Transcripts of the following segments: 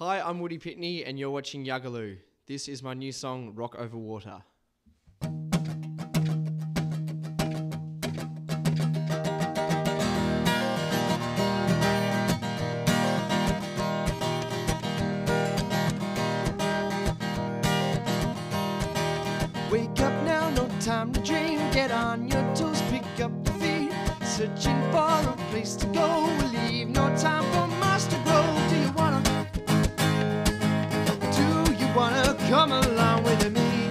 Hi, I'm Woody Pitney and you're watching Yagaloo. This is my new song, Rock Over Water. Wake up now, no time to dream. Get on your toes, pick up your feet. Searching for a place to go. We'll leave no time for much to grow. Do you wanna come along with me?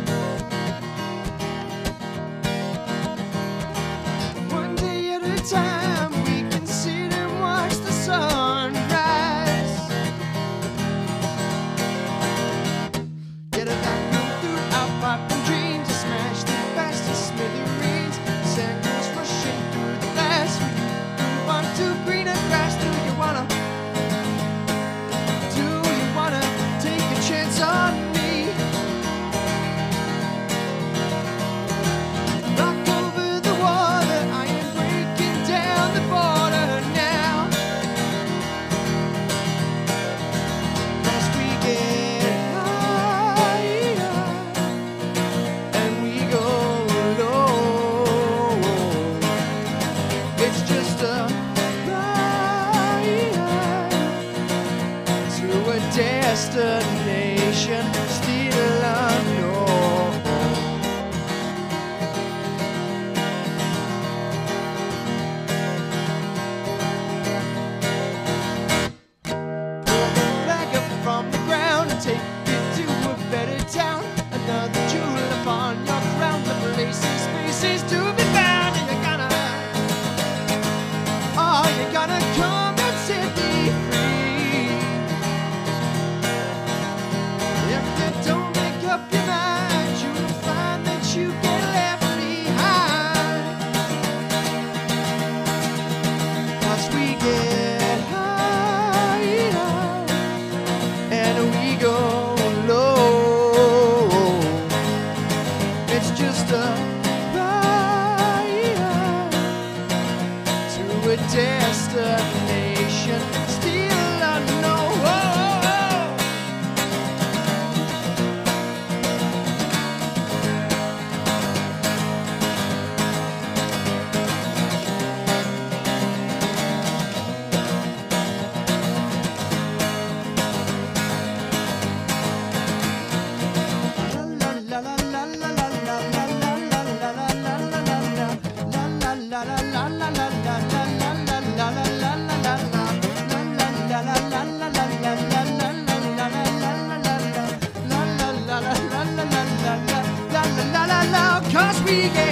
One day at a time, we can sit and watch the sunrise. Get a light come through our popping dreams, and smash the fastest smithereens. Seconds rushing through the glass. We want to green and grass. Do you wanna take a chance on? Destination still unknown. Pull the flag up from the ground and take it to a better town. Another jewel upon your crown. The place and space is to be found. And you're gonna come and set me free. A destination still unknown. La la la la la la la la la la la. Cause we get